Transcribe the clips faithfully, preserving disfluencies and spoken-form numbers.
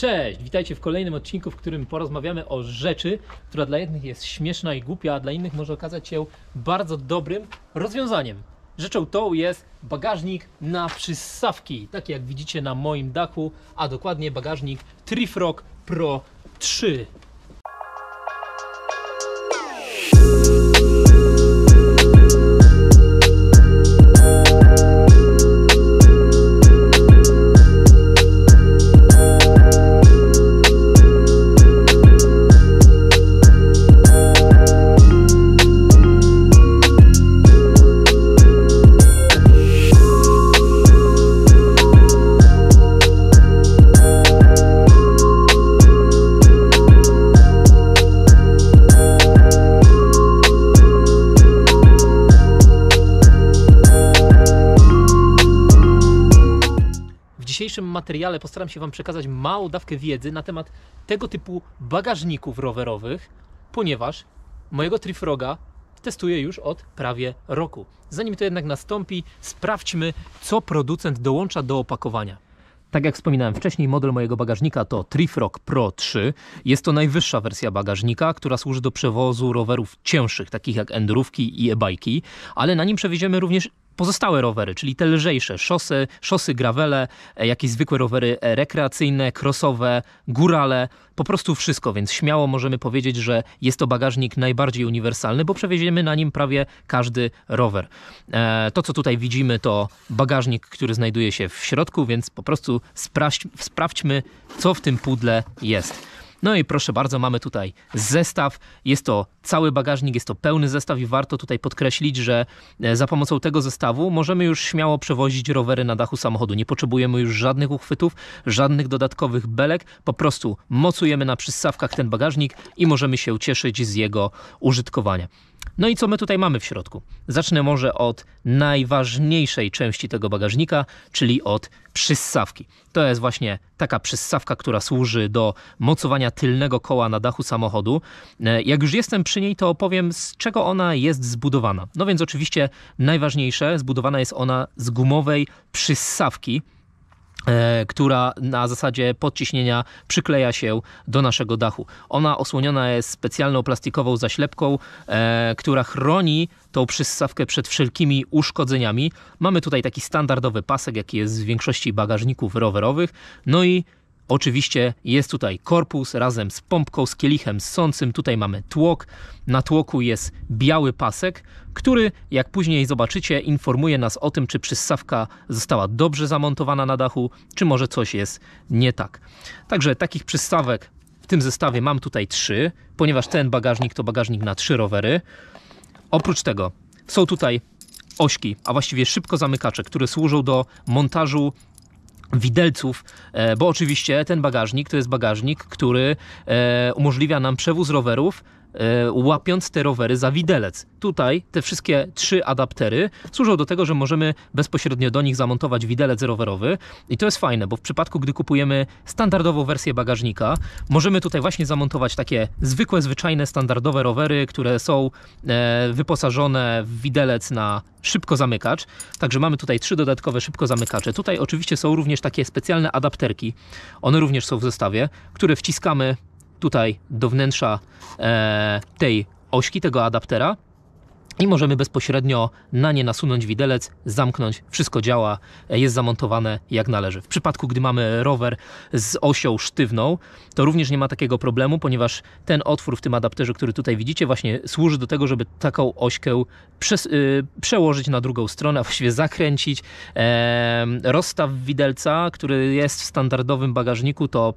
Cześć! Witajcie w kolejnym odcinku, w którym porozmawiamy o rzeczy, która dla jednych jest śmieszna i głupia, a dla innych może okazać się bardzo dobrym rozwiązaniem. Rzeczą tą jest bagażnik na przystawki, taki jak widzicie na moim dachu, a dokładnie bagażnik Treefrog Pro trzy. W dzisiejszym materiale postaram się Wam przekazać małą dawkę wiedzy na temat tego typu bagażników rowerowych, ponieważ mojego Treefroga testuję już od prawie roku. Zanim to jednak nastąpi, sprawdźmy, co producent dołącza do opakowania. Tak jak wspominałem wcześniej, model mojego bagażnika to Treefrog Pro trzy. Jest to najwyższa wersja bagażnika, która służy do przewozu rowerów cięższych, takich jak endurówki i e-bajki, ale na nim przewieziemy również pozostałe rowery, czyli te lżejsze szosy, szosy, gravele, jakieś zwykłe rowery rekreacyjne, crossowe, górale, po prostu wszystko, więc śmiało możemy powiedzieć, że jest to bagażnik najbardziej uniwersalny, bo przewieziemy na nim prawie każdy rower. E, to, co tutaj widzimy, to bagażnik, który znajduje się w środku, więc po prostu sprawdź, sprawdźmy, co w tym pudle jest. No i proszę bardzo, mamy tutaj zestaw, jest to cały bagażnik, jest to pełny zestaw i warto tutaj podkreślić, że za pomocą tego zestawu możemy już śmiało przewozić rowery na dachu samochodu. Nie potrzebujemy już żadnych uchwytów, żadnych dodatkowych belek, po prostu mocujemy na przystawkach ten bagażnik i możemy się cieszyć z jego użytkowania. No i co my tutaj mamy w środku? Zacznę może od najważniejszej części tego bagażnika, czyli od przystawki. To jest właśnie taka przystawka, która służy do mocowania tylnego koła na dachu samochodu. Jak już jestem przy niej, to opowiem, z czego ona jest zbudowana. No więc oczywiście najważniejsze, zbudowana jest ona z gumowej przystawki, która na zasadzie podciśnienia przykleja się do naszego dachu. Ona osłoniona jest specjalną plastikową zaślepką, e, która chroni tą przystawkę przed wszelkimi uszkodzeniami. Mamy tutaj taki standardowy pasek, jaki jest w większości bagażników rowerowych. No i oczywiście jest tutaj korpus razem z pompką, z kielichem ssącym. Tutaj mamy tłok. Na tłoku jest biały pasek, który, jak później zobaczycie, informuje nas o tym, czy przystawka została dobrze zamontowana na dachu, czy może coś jest nie tak. Także takich przystawek w tym zestawie mam tutaj trzy, ponieważ ten bagażnik to bagażnik na trzy rowery. Oprócz tego są tutaj ośki, a właściwie szybkozamykacze, które służą do montażu widelców, bo oczywiście ten bagażnik to jest bagażnik, który umożliwia nam przewóz rowerów, łapiąc te rowery za widelec. Tutaj te wszystkie trzy adaptery służą do tego, że możemy bezpośrednio do nich zamontować widelec rowerowy i to jest fajne, bo w przypadku, gdy kupujemy standardową wersję bagażnika, możemy tutaj właśnie zamontować takie zwykłe, zwyczajne, standardowe rowery, które są e, wyposażone w widelec na szybkozamykacz. Także mamy tutaj trzy dodatkowe szybkozamykacze. Tutaj oczywiście są również takie specjalne adapterki. One również są w zestawie, które wciskamy tutaj do wnętrza e, tej ośki, tego adaptera i możemy bezpośrednio na nie nasunąć widelec, zamknąć, wszystko działa, jest zamontowane jak należy. W przypadku, gdy mamy rower z osią sztywną, to również nie ma takiego problemu, ponieważ ten otwór w tym adapterze, który tutaj widzicie, właśnie służy do tego, żeby taką ośkę przes y, przełożyć na drugą stronę, a właściwie zakręcić. E, rozstaw widelca, który jest w standardowym bagażniku, to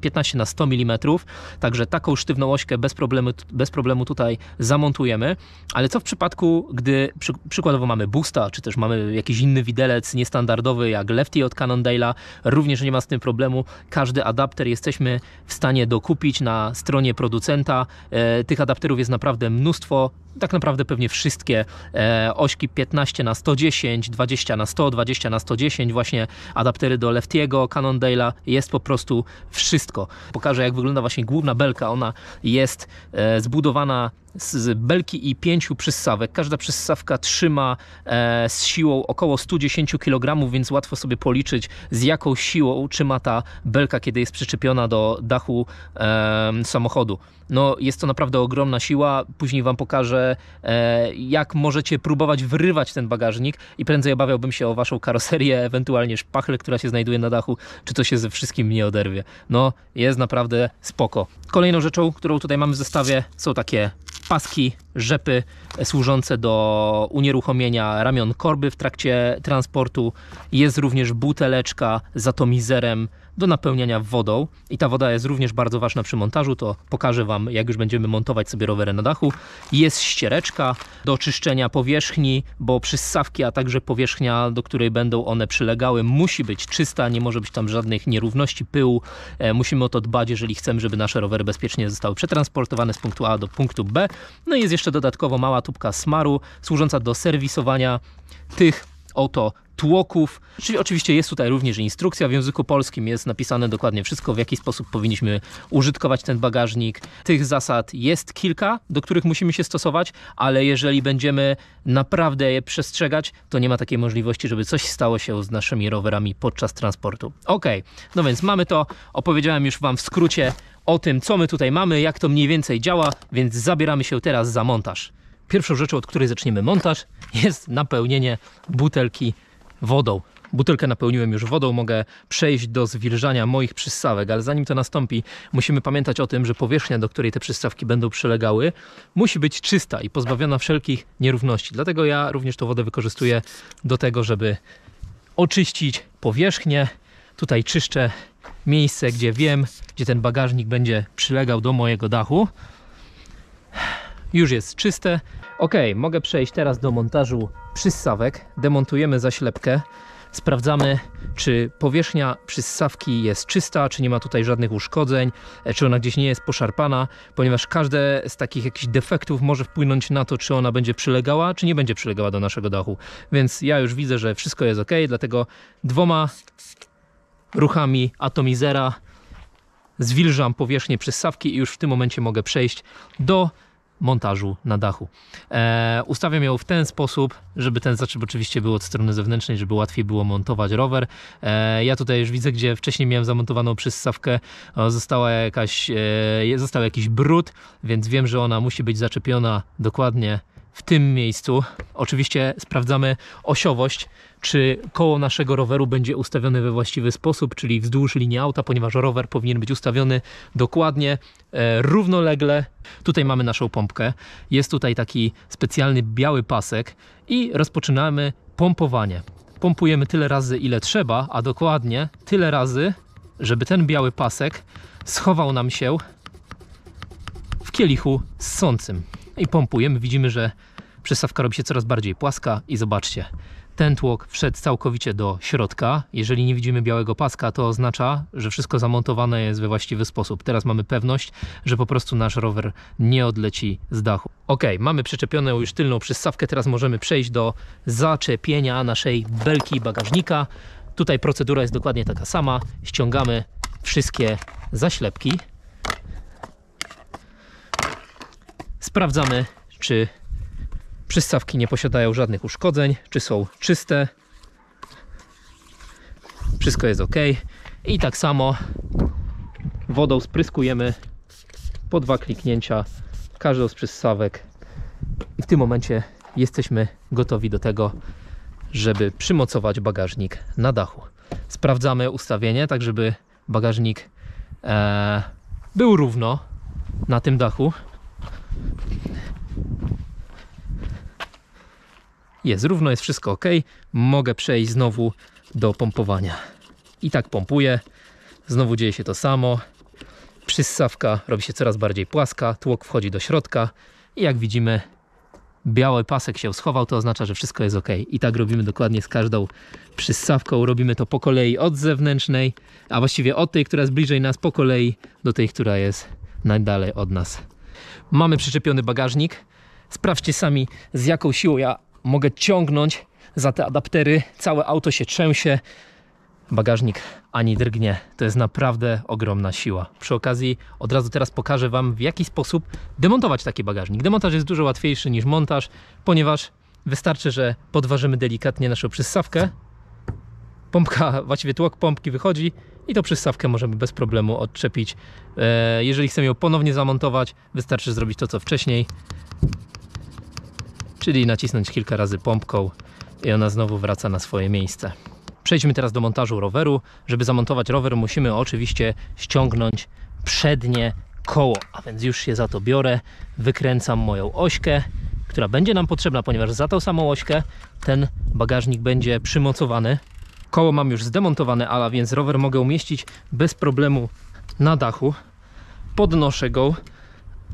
piętnaście na sto milimetrów, także taką sztywną ośkę bez problemu, bez problemu tutaj zamontujemy. Ale co w przypadku, gdy przy, przykładowo mamy boosta, czy też mamy jakiś inny widelec niestandardowy jak Lefty od Cannondale'a, również nie ma z tym problemu. Każdy adapter jesteśmy w stanie dokupić na stronie producenta. E, tych adapterów jest naprawdę mnóstwo. Tak naprawdę pewnie wszystkie e, ośki piętnaście na sto dziesięć, dwadzieścia na sto, dwadzieścia na sto dziesięć, właśnie adaptery do Lefty'ego, Cannondale'a, jest po prostu wszystko. Pokażę, jak wygląda właśnie główna belka. Ona jest e, zbudowana z belki i pięciu przyssawek. Każda przyssawka trzyma e, z siłą około sto dziesięć kilogramów, więc łatwo sobie policzyć, z jaką siłą trzyma ta belka, kiedy jest przyczepiona do dachu e, samochodu. No, jest to naprawdę ogromna siła. Później Wam pokażę, e, jak możecie próbować wyrywać ten bagażnik i prędzej obawiałbym się o Waszą karoserię, ewentualnie szpachlę, która się znajduje na dachu, czy to się ze wszystkim nie oderwie. No, jest naprawdę spoko. Kolejną rzeczą, którą tutaj mamy w zestawie, są takie paski, rzepy służące do unieruchomienia ramion korby w trakcie transportu. Jest również buteleczka z atomizerem do napełniania wodą i ta woda jest również bardzo ważna przy montażu, to pokażę Wam, jak już będziemy montować sobie rowery na dachu. Jest ściereczka do czyszczenia powierzchni, bo przyssawki, a także powierzchnia, do której będą one przylegały, musi być czysta, nie może być tam żadnych nierówności, pyłu. E, musimy o to dbać, jeżeli chcemy, żeby nasze rowery bezpiecznie zostały przetransportowane z punktu A do punktu B. No i jest jeszcze dodatkowo mała tubka smaru, służąca do serwisowania tych oto tłoków. Czyli oczywiście jest tutaj również instrukcja w języku polskim, jest napisane dokładnie wszystko, w jaki sposób powinniśmy użytkować ten bagażnik. Tych zasad jest kilka, do których musimy się stosować, ale jeżeli będziemy naprawdę je przestrzegać, to nie ma takiej możliwości, żeby coś stało się z naszymi rowerami podczas transportu. Ok, no więc mamy to. Opowiedziałem już Wam w skrócie o tym, co my tutaj mamy, jak to mniej więcej działa, więc zabieramy się teraz za montaż. Pierwszą rzeczą, od której zaczniemy montaż, jest napełnienie butelki wodą. Butelkę napełniłem już wodą, mogę przejść do zwilżania moich przyssawek, ale zanim to nastąpi, musimy pamiętać o tym, że powierzchnia, do której te przyssawki będą przylegały, musi być czysta i pozbawiona wszelkich nierówności. Dlatego ja również tą wodę wykorzystuję do tego, żeby oczyścić powierzchnię. Tutaj czyszczę miejsce, gdzie wiem, gdzie ten bagażnik będzie przylegał do mojego dachu. Już jest czyste. Ok, mogę przejść teraz do montażu przyssawek. Demontujemy zaślepkę. Sprawdzamy, czy powierzchnia przyssawki jest czysta, czy nie ma tutaj żadnych uszkodzeń, czy ona gdzieś nie jest poszarpana, ponieważ każde z takich jakichś defektów może wpłynąć na to, czy ona będzie przylegała, czy nie będzie przylegała do naszego dachu. Więc ja już widzę, że wszystko jest ok, dlatego dwoma ruchami atomizera zwilżam powierzchnię przyssawki i już w tym momencie mogę przejść do montażu na dachu. Eee, ustawiam ją w ten sposób, żeby ten zaczep oczywiście był od strony zewnętrznej, żeby łatwiej było montować rower. Eee, ja tutaj już widzę, gdzie wcześniej miałem zamontowaną przyssawkę, o, została jakaś, e, został jakiś brud, więc wiem, że ona musi być zaczepiona dokładnie w tym miejscu. Oczywiście sprawdzamy osiowość, czy koło naszego roweru będzie ustawione we właściwy sposób, czyli wzdłuż linii auta, ponieważ rower powinien być ustawiony dokładnie, e, równolegle. Tutaj mamy naszą pompkę, jest tutaj taki specjalny biały pasek i rozpoczynamy pompowanie. Pompujemy tyle razy, ile trzeba, a dokładnie tyle razy, żeby ten biały pasek schował nam się w kielichu ssącym. I pompujemy, widzimy, że przyssawka robi się coraz bardziej płaska i zobaczcie, ten tłok wszedł całkowicie do środka. Jeżeli nie widzimy białego paska, to oznacza, że wszystko zamontowane jest we właściwy sposób. Teraz mamy pewność, że po prostu nasz rower nie odleci z dachu. Ok, mamy przyczepioną już tylną przyssawkę, teraz możemy przejść do zaczepienia naszej belki bagażnika. Tutaj procedura jest dokładnie taka sama, ściągamy wszystkie zaślepki. Sprawdzamy, czy przyssawki nie posiadają żadnych uszkodzeń, czy są czyste. Wszystko jest ok. I tak samo wodą spryskujemy po dwa kliknięcia każdą z przyssawek. I w tym momencie jesteśmy gotowi do tego, żeby przymocować bagażnik na dachu. Sprawdzamy ustawienie, tak żeby bagażnik e, był równo na tym dachu. Jest równo, jest wszystko ok. Mogę przejść znowu do pompowania. I tak pompuję. Znowu dzieje się to samo. Przyssawka robi się coraz bardziej płaska, tłok wchodzi do środka i jak widzimy, biały pasek się schował, to oznacza, że wszystko jest ok. I tak robimy dokładnie z każdą przyssawką. Robimy to po kolei od zewnętrznej, a właściwie od tej, która jest bliżej nas, po kolei do tej, która jest najdalej od nas. Mamy przyczepiony bagażnik. Sprawdźcie sami, z jaką siłą ja mogę ciągnąć za te adaptery. Całe auto się trzęsie. Bagażnik ani drgnie, to jest naprawdę ogromna siła. Przy okazji od razu teraz pokażę Wam, w jaki sposób demontować taki bagażnik. Demontaż jest dużo łatwiejszy niż montaż, ponieważ wystarczy, że podważymy delikatnie naszą przyssawkę. Pompka, właściwie tłok pompki wychodzi i to przyssawkę możemy bez problemu odczepić. Jeżeli chcemy ją ponownie zamontować, wystarczy zrobić to co wcześniej, czyli nacisnąć kilka razy pompką i ona znowu wraca na swoje miejsce. Przejdźmy teraz do montażu roweru. Żeby zamontować rower, musimy oczywiście ściągnąć przednie koło, a więc już się za to biorę, wykręcam moją ośkę, która będzie nam potrzebna, ponieważ za tą samą ośkę ten bagażnik będzie przymocowany. Koło mam już zdemontowane, a więc rower mogę umieścić bez problemu na dachu. Podnoszę go,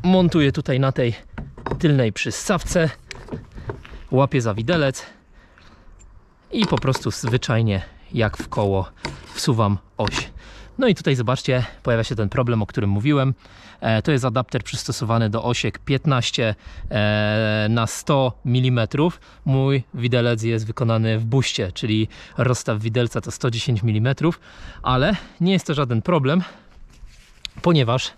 montuję tutaj na tej tylnej przyssawce, łapię za widelec i po prostu zwyczajnie jak w koło wsuwam oś. No i tutaj zobaczcie, pojawia się ten problem, o którym mówiłem. E, to jest adapter przystosowany do osiek piętnaście e, na sto milimetrów. Mój widelec jest wykonany w buście, czyli rozstaw widelca to sto dziesięć milimetrów, ale nie jest to żaden problem, ponieważ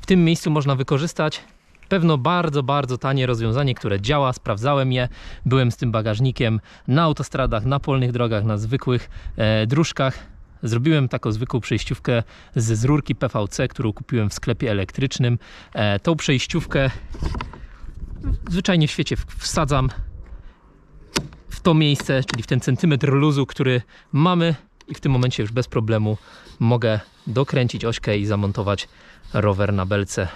w tym miejscu można wykorzystać pewno bardzo, bardzo tanie rozwiązanie, które działa. Sprawdzałem je, byłem z tym bagażnikiem na autostradach, na polnych drogach, na zwykłych e, dróżkach. Zrobiłem taką zwykłą przejściówkę z, z rurki P V C, którą kupiłem w sklepie elektrycznym. E, tą przejściówkę zwyczajnie w świecie wsadzam w to miejsce, czyli w ten centymetr luzu, który mamy, i w tym momencie już bez problemu mogę dokręcić ośkę i zamontować rower na belce.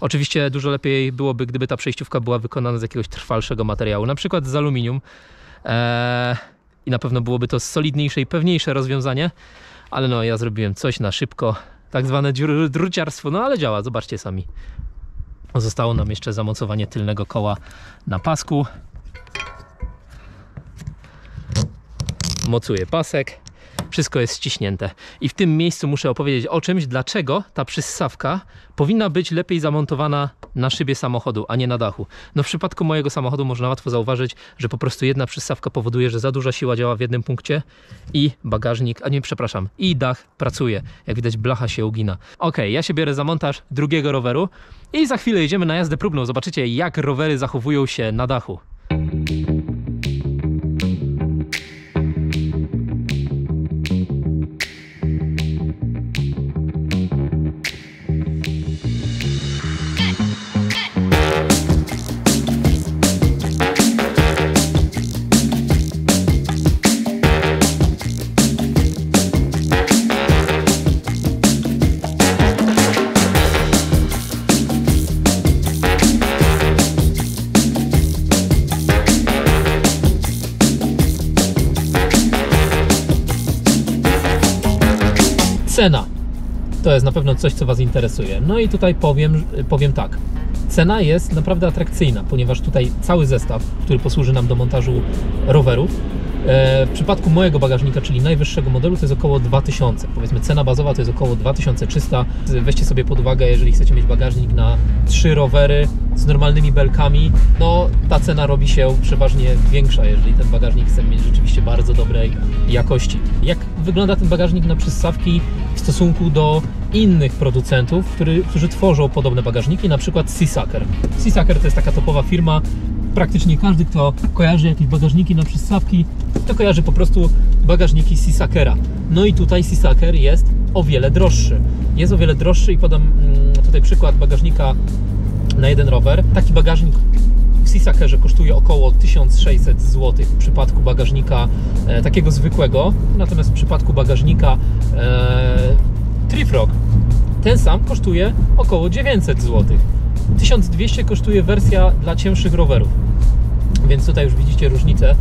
Oczywiście dużo lepiej byłoby, gdyby ta przejściówka była wykonana z jakiegoś trwalszego materiału, na przykład z aluminium. E, I na pewno byłoby to solidniejsze i pewniejsze rozwiązanie, ale no ja zrobiłem coś na szybko, tak zwane druciarstwo, no ale działa, zobaczcie sami. Zostało nam jeszcze zamocowanie tylnego koła na pasku. Mocuję pasek, wszystko jest ściśnięte. I w tym miejscu muszę opowiedzieć o czymś, dlaczego ta przyssawka powinna być lepiej zamontowana na szybie samochodu, a nie na dachu. No w przypadku mojego samochodu można łatwo zauważyć, że po prostu jedna przyssawka powoduje, że za duża siła działa w jednym punkcie i bagażnik, a nie, przepraszam, i dach pracuje. Jak widać, blacha się ugina. Ok, ja się biorę za montaż drugiego roweru i za chwilę jedziemy na jazdę próbną. Zobaczycie, jak rowery zachowują się na dachu. Cena. To jest na pewno coś, co Was interesuje. No i tutaj powiem, powiem tak. Cena jest naprawdę atrakcyjna, ponieważ tutaj cały zestaw, który posłuży nam do montażu rowerów, w przypadku mojego bagażnika, czyli najwyższego modelu, to jest około dwa tysiące. Powiedzmy, cena bazowa to jest około dwa tysiące trzysta. Weźcie sobie pod uwagę, jeżeli chcecie mieć bagażnik na trzy rowery z normalnymi belkami, no ta cena robi się przeważnie większa, jeżeli ten bagażnik chce mieć rzeczywiście bardzo dobrej jakości. Jak wygląda ten bagażnik na przyssawki w stosunku do innych producentów, który, którzy tworzą podobne bagażniki, na przykład Seasucker. Seasucker to jest taka topowa firma. Praktycznie każdy, kto kojarzy jakieś bagażniki na przyssawki, to kojarzy po prostu bagażniki Seasuckera. No i tutaj Seasucker jest o wiele droższy. Jest o wiele droższy i podam tutaj przykład bagażnika na jeden rower. Taki bagażnik w Seasuckerze kosztuje około tysiąc sześćset złotych w przypadku bagażnika e, takiego zwykłego. Natomiast w przypadku bagażnika e, Treefrog ten sam kosztuje około dziewięćset złotych. tysiąc dwieście kosztuje wersja dla cięższych rowerów, więc tutaj już widzicie różnicę.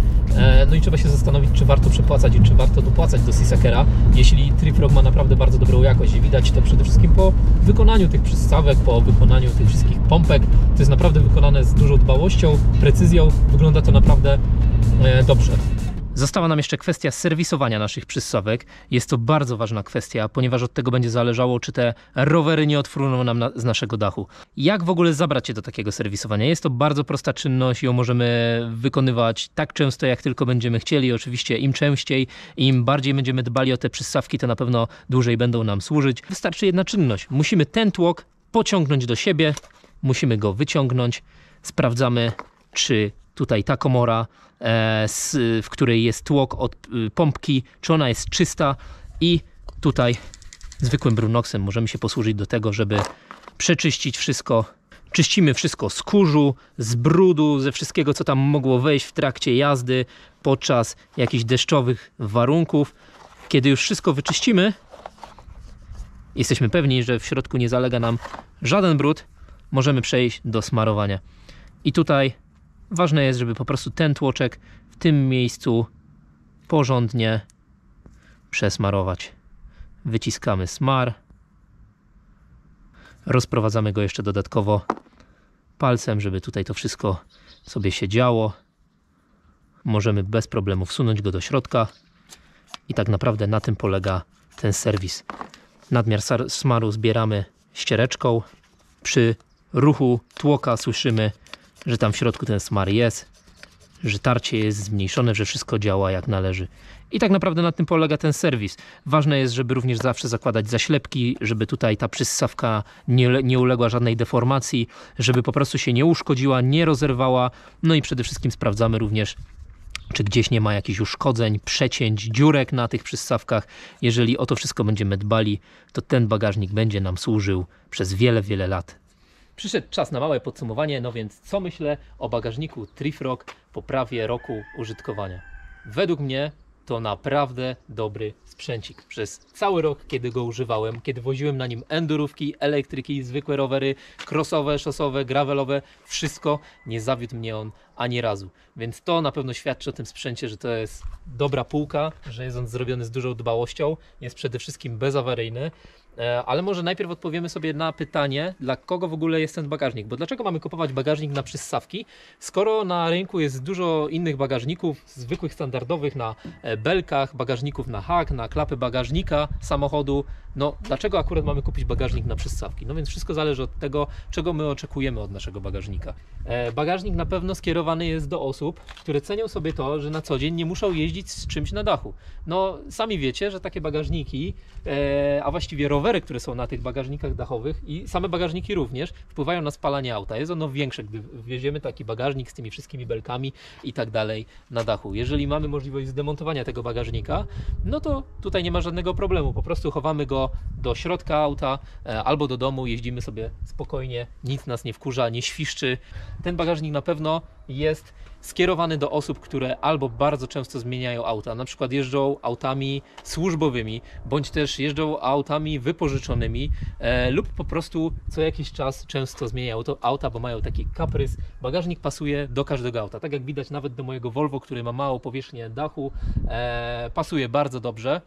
No i trzeba się zastanowić, czy warto przepłacać i czy warto dopłacać do Seasuckera, jeśli Treefrog ma naprawdę bardzo dobrą jakość. I widać to przede wszystkim po wykonaniu tych przystawek, po wykonaniu tych wszystkich pompek. To jest naprawdę wykonane z dużą dbałością, precyzją, wygląda to naprawdę dobrze. Została nam jeszcze kwestia serwisowania naszych przyssawek. Jest to bardzo ważna kwestia, ponieważ od tego będzie zależało, czy te rowery nie odfruną nam na, z naszego dachu. Jak w ogóle zabrać się do takiego serwisowania? Jest to bardzo prosta czynność, ją możemy wykonywać tak często, jak tylko będziemy chcieli. Oczywiście im częściej, im bardziej będziemy dbali o te przyssawki, to na pewno dłużej będą nam służyć. Wystarczy jedna czynność. Musimy ten tłok pociągnąć do siebie, musimy go wyciągnąć, sprawdzamy, czy tutaj ta komora, w której jest tłok od pompki, czy ona jest czysta, i tutaj zwykłym brunoksem możemy się posłużyć do tego, żeby przeczyścić wszystko. Czyścimy wszystko z kurzu, z brudu, ze wszystkiego, co tam mogło wejść w trakcie jazdy, podczas jakichś deszczowych warunków. Kiedy już wszystko wyczyścimy, jesteśmy pewni, że w środku nie zalega nam żaden brud, możemy przejść do smarowania. I tutaj ważne jest, żeby po prostu ten tłoczek w tym miejscu porządnie przesmarować. Wyciskamy smar. Rozprowadzamy go jeszcze dodatkowo palcem, żeby tutaj to wszystko sobie się działo. Możemy bez problemu wsunąć go do środka. I tak naprawdę na tym polega ten serwis. Nadmiar smaru zbieramy ściereczką. Przy ruchu tłoka słyszymy, że tam w środku ten smar jest, że tarcie jest zmniejszone, że wszystko działa jak należy. I tak naprawdę na tym polega ten serwis. Ważne jest, żeby również zawsze zakładać zaślepki, żeby tutaj ta przyssawka nie, nie uległa żadnej deformacji, żeby po prostu się nie uszkodziła, nie rozerwała. No i przede wszystkim sprawdzamy również, czy gdzieś nie ma jakichś uszkodzeń, przecięć, dziurek na tych przyssawkach. Jeżeli o to wszystko będziemy dbali, to ten bagażnik będzie nam służył przez wiele, wiele lat. Przyszedł czas na małe podsumowanie, no więc co myślę o bagażniku Treefrog po prawie roku użytkowania? Według mnie to naprawdę dobry sprzęcik. Przez cały rok, kiedy go używałem, kiedy woziłem na nim endurówki, elektryki, zwykłe rowery, crossowe, szosowe, gravelowe, wszystko, nie zawiódł mnie on ani razu. Więc to na pewno świadczy o tym sprzęcie, że to jest dobra półka, że jest on zrobiony z dużą dbałością, jest przede wszystkim bezawaryjny. Ale może najpierw odpowiemy sobie na pytanie, dla kogo w ogóle jest ten bagażnik, bo dlaczego mamy kupować bagażnik na przyssawki, skoro na rynku jest dużo innych bagażników, zwykłych, standardowych na belkach, bagażników na hak, na klapy bagażnika samochodu. No dlaczego akurat mamy kupić bagażnik na przyssawki? No więc wszystko zależy od tego, czego my oczekujemy od naszego bagażnika. Bagażnik na pewno skierowany jest do osób, które cenią sobie to, że na co dzień nie muszą jeździć z czymś na dachu. No sami wiecie, że takie bagażniki, a właściwie rowery, rowery, które są na tych bagażnikach dachowych, i same bagażniki również wpływają na spalanie auta. Jest ono większe, gdy wieziemy taki bagażnik z tymi wszystkimi belkami i tak dalej na dachu. Jeżeli mamy możliwość zdemontowania tego bagażnika, no to tutaj nie ma żadnego problemu. Po prostu chowamy go do środka auta albo do domu, jeździmy sobie spokojnie, nic nas nie wkurza, nie świszczy. Ten bagażnik na pewno jest skierowany do osób, które albo bardzo często zmieniają auta, na przykład jeżdżą autami służbowymi, bądź też jeżdżą autami wypożyczonymi, e, lub po prostu co jakiś czas często zmieniają to auta, bo mają taki kaprys. Bagażnik pasuje do każdego auta, tak jak widać nawet do mojego Volvo, który ma małą powierzchnię dachu, e, pasuje bardzo dobrze.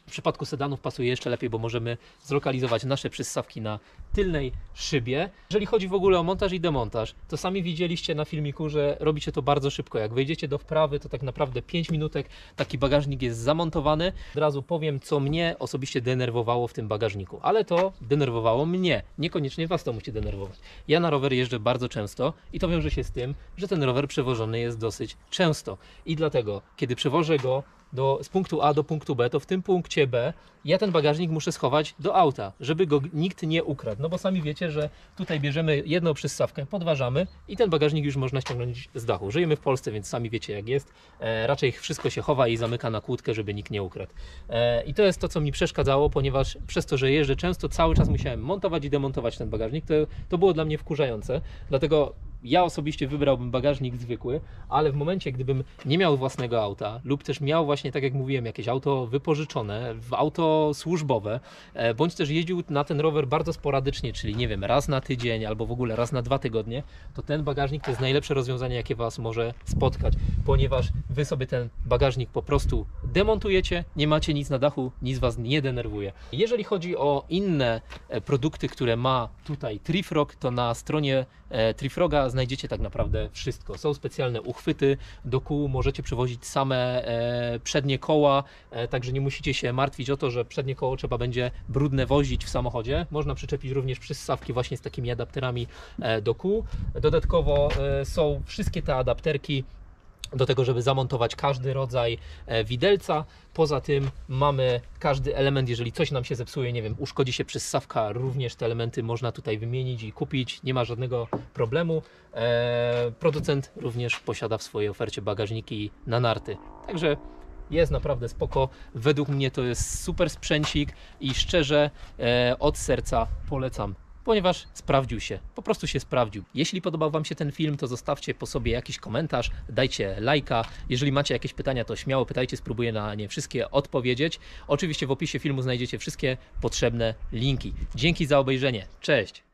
W przypadku sedanów pasuje jeszcze lepiej, bo możemy zlokalizować nasze przyssawki na tylnej szybie. Jeżeli chodzi w ogóle o montaż i demontaż, to sami widzieliście na filmiku, że robicie to bardzo szybko. Jak wejdziecie do wprawy, to tak naprawdę pięć minutek taki bagażnik jest zamontowany. Od razu powiem, co mnie osobiście denerwowało w tym bagażniku, ale to denerwowało mnie. Niekoniecznie was to musi denerwować. Ja na rower jeżdżę bardzo często i to wiąże się z tym, że ten rower przewożony jest dosyć często. I dlatego, kiedy przewożę go Do, z punktu A do punktu B, to w tym punkcie B ja ten bagażnik muszę schować do auta, żeby go nikt nie ukradł. No bo sami wiecie, że tutaj bierzemy jedną przyssawkę, podważamy i ten bagażnik już można ściągnąć z dachu. Żyjemy w Polsce, więc sami wiecie, jak jest. E, raczej wszystko się chowa i zamyka na kłódkę, żeby nikt nie ukradł. E, I to jest to, co mi przeszkadzało, ponieważ przez to, że jeżdżę często, cały czas musiałem montować i demontować ten bagażnik. To, to było dla mnie wkurzające, dlatego ja osobiście wybrałbym bagażnik zwykły, ale w momencie, gdybym nie miał własnego auta lub też miał właśnie, tak jak mówiłem, jakieś auto wypożyczone, auto służbowe, bądź też jeździł na ten rower bardzo sporadycznie, czyli nie wiem, raz na tydzień albo w ogóle raz na dwa tygodnie, to ten bagażnik to jest najlepsze rozwiązanie, jakie was może spotkać, ponieważ wy sobie ten bagażnik po prostu demontujecie, nie macie nic na dachu, nic was nie denerwuje. Jeżeli chodzi o inne produkty, które ma tutaj Treefrog, to na stronie Treefroga znajdziecie tak naprawdę wszystko. Są specjalne uchwyty do kół, możecie przywozić same e, przednie koła, e, także nie musicie się martwić o to, że przednie koło trzeba będzie brudne wozić w samochodzie. Można przyczepić również przyssawki właśnie z takimi adapterami e, do kół. Dodatkowo e, są wszystkie te adapterki do tego, żeby zamontować każdy rodzaj widelca. Poza tym mamy każdy element, jeżeli coś nam się zepsuje, nie wiem, uszkodzi się przyssawka, również te elementy można tutaj wymienić i kupić, nie ma żadnego problemu. Eee, producent również posiada w swojej ofercie bagażniki na narty, także jest naprawdę spoko. Według mnie to jest super sprzęcik i szczerze e, od serca polecam, ponieważ sprawdził się, po prostu się sprawdził. Jeśli podobał Wam się ten film, to zostawcie po sobie jakiś komentarz, dajcie lajka. Jeżeli macie jakieś pytania, to śmiało pytajcie, spróbuję na nie wszystkie odpowiedzieć. Oczywiście w opisie filmu znajdziecie wszystkie potrzebne linki. Dzięki za obejrzenie, cześć!